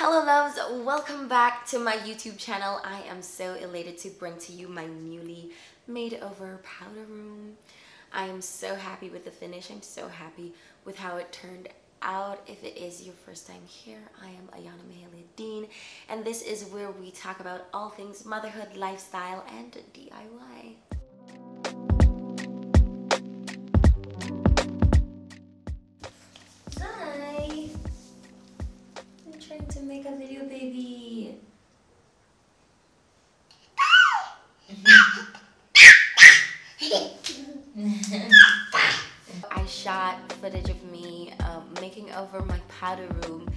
Hello loves, welcome back to my YouTube channel. I am so elated to bring to you my newly made over powder room. I am so happy with the finish. I'm so happy with how it turned out. If it is your first time here, I am Ayana Mahalia Dean, and this is where we talk about all things motherhood, lifestyle, and DIY. To make a video, baby. I shot footage of me making over my powder room,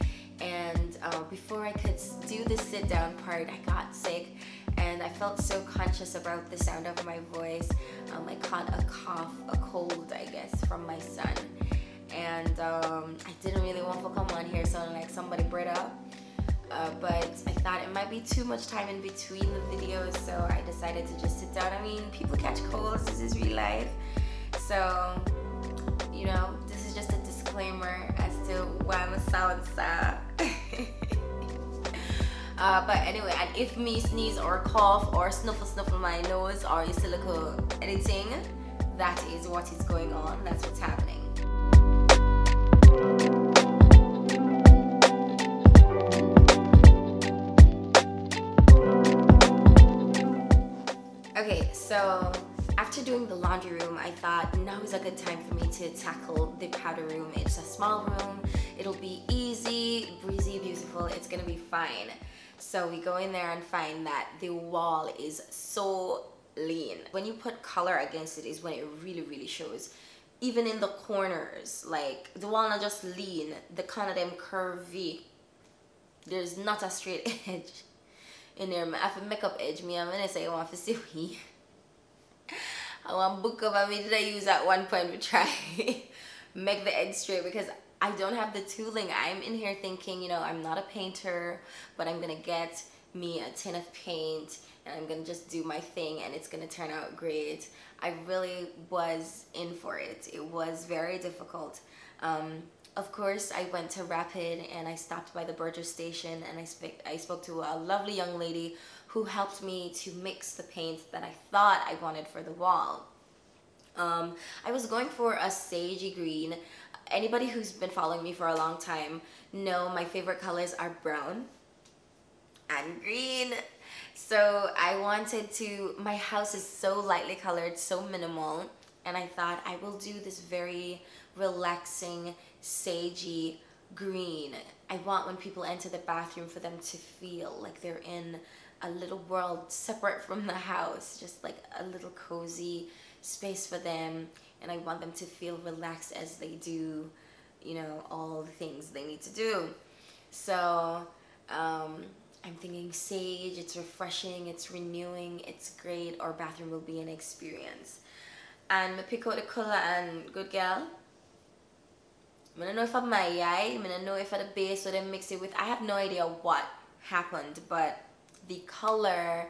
and before I could do the sit down part, I got sick and I felt so conscious about the sound of my voice. I caught a cough, a cold, I guess, from my son. And I didn't really want to come on here sounding like somebody bred up, but I thought it might be too much time in between the videos, so I decided to just sit down. I mean, people catch colds, this is real life. So, you know, this is just a disclaimer as to why I'm a sound star. But anyway, and if me sneeze or cough or snuffle my nose or you silico anything, that is what is going on, that's what's happening. Okay, so after doing the laundry room, I thought now is a good time for me to tackle the powder room. It's a small room, it'll be easy, breezy, beautiful, it's gonna be fine. So we go in there and find that the wall is so lean. When you put color against it is when it really, really shows. Even in the corners, like the wall not just lean, the kind of them curvy. There's not a straight edge. In there, I have a makeup edge. Me, I'm gonna say, I want to see me. I want book cover. Me did I use at one point to try make the edge straight because I don't have the tooling. I'm in here thinking, you know, I'm not a painter, but I'm gonna get me a tin of paint and I'm gonna just do my thing and it's gonna turn out great. I really was in for it. It was very difficult. Of course, I went to Rapid and I stopped by the Burger Station and I spoke to a lovely young lady who helped me to mix the paint that I thought I wanted for the wall. I was going for a sagey green. Anybody who's been following me for a long time know my favorite colors are brown and green. So I wanted to, my house is so lightly colored, so minimal, and I thought I will do this very relaxing sagey green. I want when people enter the bathroom for them to feel like they're in a little world separate from the house, just like a little cozy space for them, and I want them to feel relaxed as they do, you know, all the things they need to do. So I'm thinking sage, it's refreshing, it's renewing, it's great. Our bathroom will be an experience. And I pick out the color and good girl. I don't know if I'm my eye, I don't know if I'm the base or they mix it with, I have no idea what happened, but the color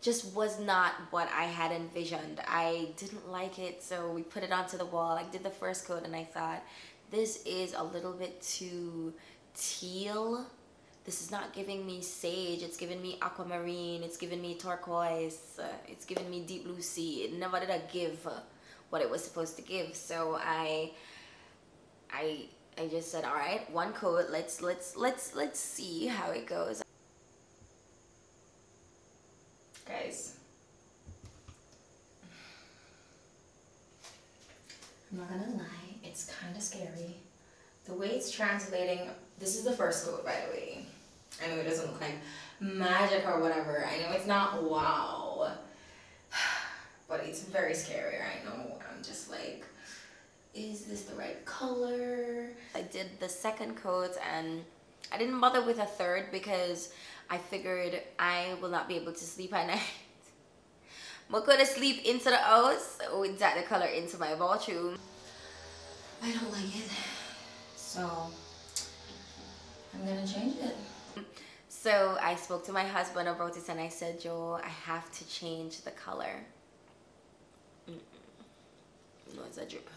just was not what I had envisioned. I didn't like it, so we put it onto the wall. I did the first coat and I thought, this is a little bit too teal. This is not giving me sage, it's giving me aquamarine, it's giving me turquoise, it's giving me deep blue sea. It never did I give what it was supposed to give, so I just said, all right, one coat, let's see how it goes. Guys, I'm not gonna lie, it's kind of scary. The way it's translating, this is the first coat, by the way. I know it doesn't look like magic or whatever. I know it's not wow, but it's very scary. I know, I'm just like, is this the right color? I did the second coat and I didn't bother with a third because I figured I will not be able to sleep at night. I'm going to sleep into the house with that color into my bathroom. I don't like it. So I'm gonna change it. So I spoke to my husband about this and I said, Joe, I have to change the color. No, it's a drip.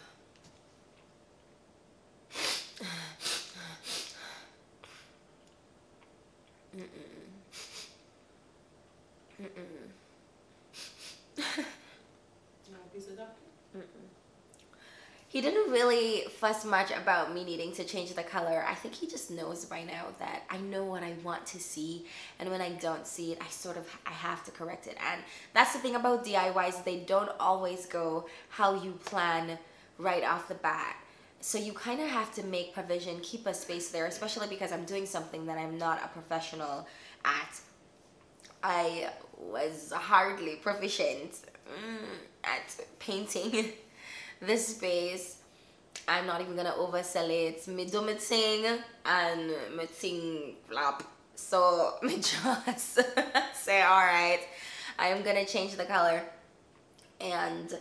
He didn't really fuss much about me needing to change the color. I think he just knows by now that I know what I want to see, and when I don't see it, I have to correct it. And that's the thing about DIYs, they don't always go how you plan right off the bat. So you kind of have to make provision, keep a space there, especially because I'm doing something that I'm not a professional at. I was hardly proficient at painting. This space, I'm not even gonna oversell it. Me do my thing and my thing flop. So me just say, all right, I am gonna change the color. And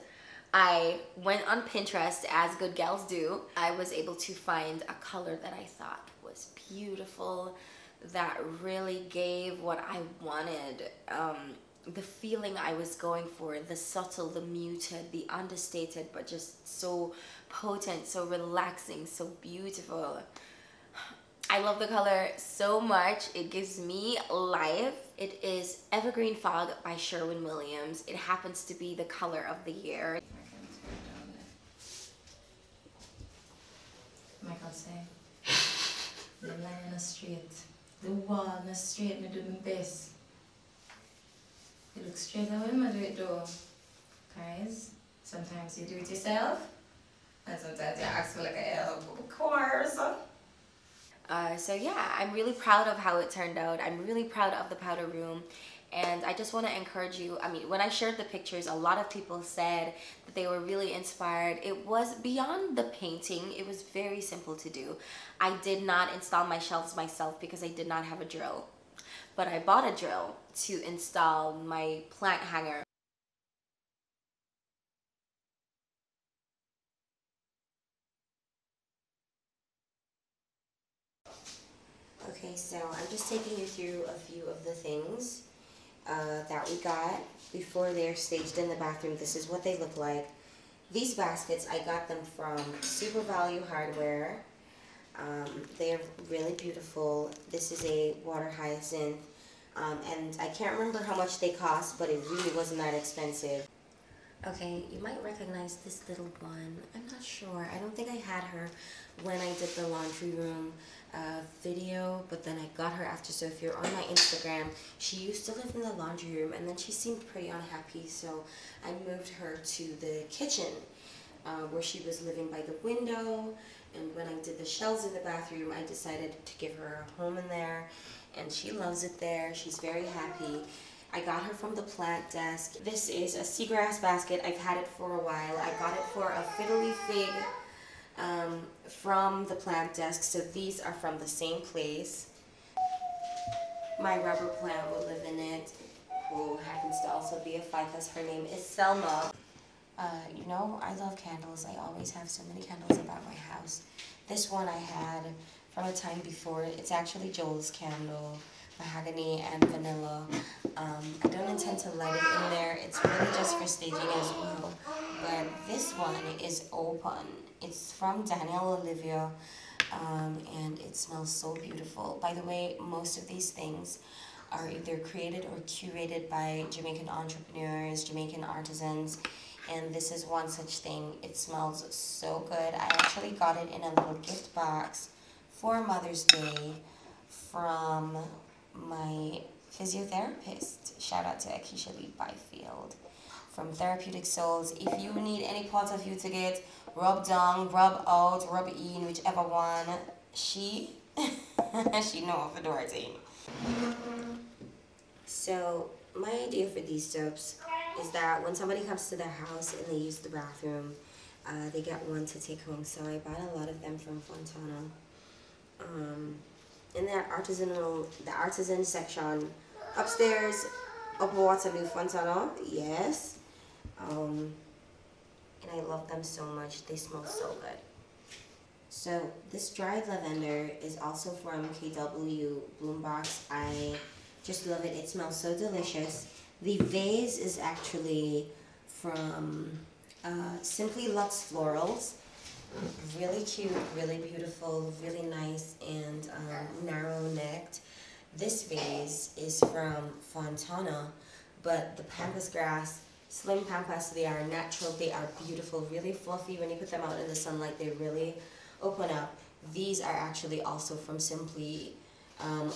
I went on Pinterest, as good gals do. I was able to find a color that I thought was beautiful, that really gave what I wanted. The feeling I was going for, the subtle, the muted, the understated, but just so potent, so relaxing, so beautiful. I love the color so much. It gives me life. It is Evergreen Fog by Sherwin Williams. It happens to be the color of the year. Michael say, the line is straight, the wall is straight, I do my best. It looks straight away when I do it though. Guys, sometimes you do it yourself, and sometimes you ask for like a help course. So yeah, I'm really proud of how it turned out. I'm really proud of the powder room. And I just want to encourage you, I mean, when I shared the pictures, a lot of people said that they were really inspired. It was beyond the painting. It was very simple to do. I did not install my shelves myself because I did not have a drill. But I bought a drill to install my plant hanger. Okay, so I'm just taking you through a few of the things that we got before they're staged in the bathroom. This is what they look like. These baskets, I got them from Super Value Hardware. They're really beautiful. This is a water hyacinth, and I can't remember how much they cost, but it really wasn't that expensive. Okay, you might recognize this little one. I'm not sure. I don't think I had her when I did the laundry room video, but then I got her after. So if you're on my Instagram, she used to live in the laundry room, and then she seemed pretty unhappy, so I moved her to the kitchen, where she was living by the window. And when I did the shelves in the bathroom, I decided to give her a home in there, and she loves it there. She's very happy. I got her from the plant desk. This is a seagrass basket. I've had it for a while. I got it for a fiddly fig from the plant desk, so these are from the same place. My rubber plant will live in it, who happens to also be a phythas. Her name is Selma. You know, I love candles. I always have so many candles about my house. This one I had from a time before. It's actually Joel's candle, mahogany and vanilla. I don't intend to light it in there. It's really just for staging as well. But this one is open. It's from Daniel Olivia, and it smells so beautiful. By the way, most of these things are either created or curated by Jamaican entrepreneurs, Jamaican artisans. And this is one such thing. It smells so good. I actually got it in a little gift box for Mother's Day from my physiotherapist. Shout out to Akeisha Lee Byfield from Therapeutic Souls. If you need any part of you to get rubbed down, rub out, rub in, whichever one, she know of the door team. So my idea for these soaps is that when somebody comes to their house and they use the bathroom, they get one to take home. So I bought a lot of them from Fontana. In the artisan section, upstairs, up Waterloo, Fontana, yes. And I love them so much. They smell so good. So this dried lavender is also from KW Bloom Box. I just love it. It smells so delicious. The vase is actually from Simply Luxe Florals. Really cute, really beautiful, really nice, and narrow-necked. This vase is from Fontana, but the pampas grass, slim pampas, they are natural, they are beautiful, really fluffy. When you put them out in the sunlight, they really open up. These are actually also from Simply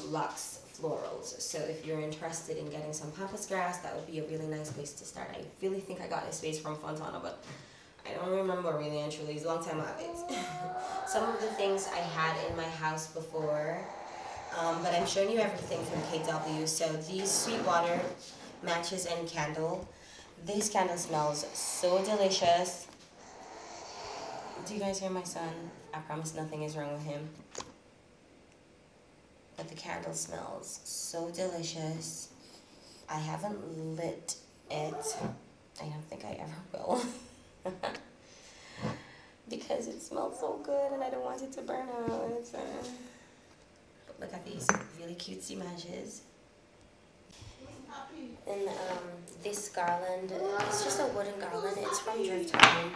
Luxe Florals. So if you're interested in getting some pampas grass, that would be a really nice place to start. I really think I got this vase from Fontana, but I don't remember really and truly. It's a long time out of it. Some of the things I had in my house before, but I'm showing you everything from KW. So these Sweetwater matches and candle. This candle smells so delicious. Do you guys hear my son? I promise nothing is wrong with him. But the candle smells so delicious. I haven't lit it. I don't think I ever will. Because it smells so good and I don't want it to burn out. It's, but look at these really cutesy matches. And this garland, it's just a wooden garland. It's from Drift Home.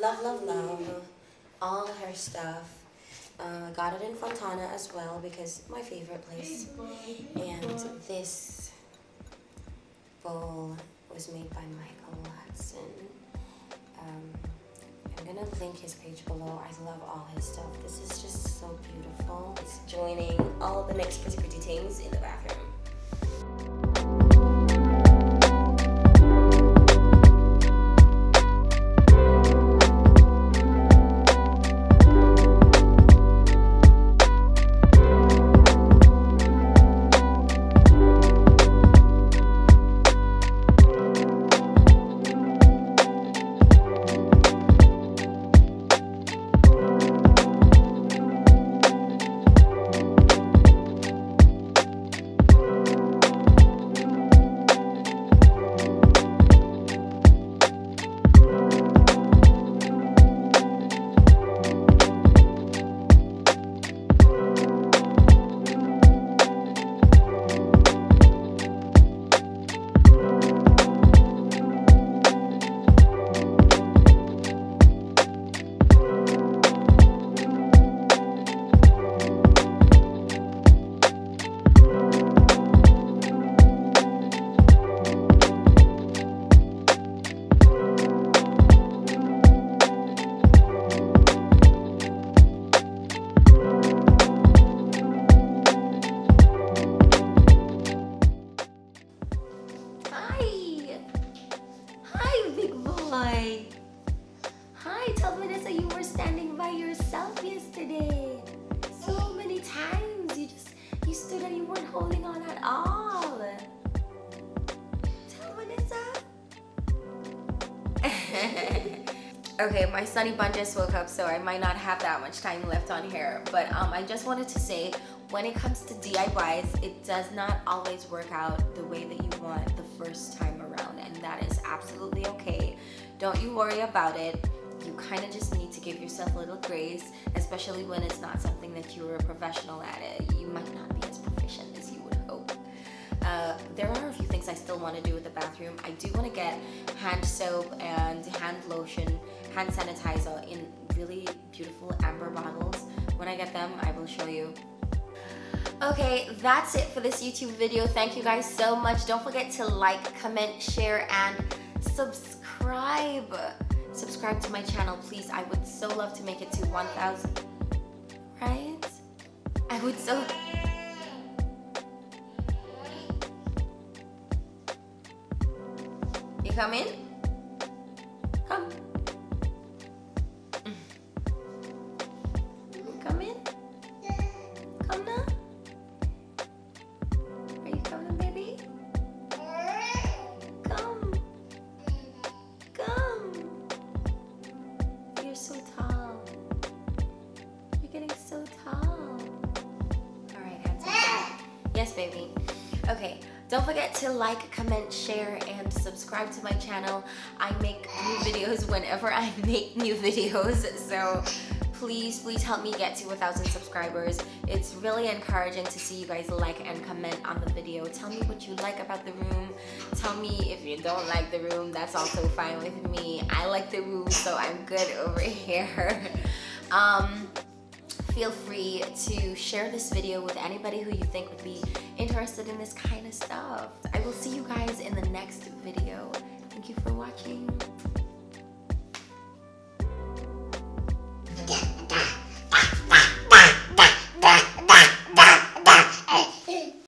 Love, love, love. All her stuff. Got it in Fontana as well because my favorite place. And this bowl was made by Michael Hudson. I'm gonna link his page below. I love all his stuff. This is just so beautiful. It's joining all the next pretty, pretty things in the bathroom. Okay, my sunny bun just woke up, so I might not have that much time left on here, but I just wanted to say, when it comes to DIYs, it does not always work out the way that you want the first time around, and that is absolutely okay. Don't you worry about it. You kind of just need to give yourself a little grace, especially when it's not something that you're a professional at it. You might not be as proficient as you would hope. There are a few things I still want to do with the bathroom. I do want to get hand soap and hand lotion, hand sanitizer in really beautiful amber bottles. When I get them, I will show you. Okay, that's it for this YouTube video. Thank you guys so much. Don't forget to like, comment, share, and subscribe. Subscribe to my channel, please. I would so love to make it to 1,000, right? I would so... You come in? Come. Come in? Come now? Are you coming, baby? Come. Come. You're so tall. You're getting so tall. Alright, answer. Yes, baby. Okay. Don't forget to like, comment, share, and subscribe to my channel. I make new videos whenever I make new videos, so please, please help me get to 1,000 subscribers. It's really encouraging to see you guys like and comment on the video. Tell me what you like about the room. Tell me if you don't like the room. That's also fine with me. I like the room, so I'm good over here. Feel free to share this video with anybody who you think would be interested in this kind of stuff. I will see you guys in the next video. Thank you for watching.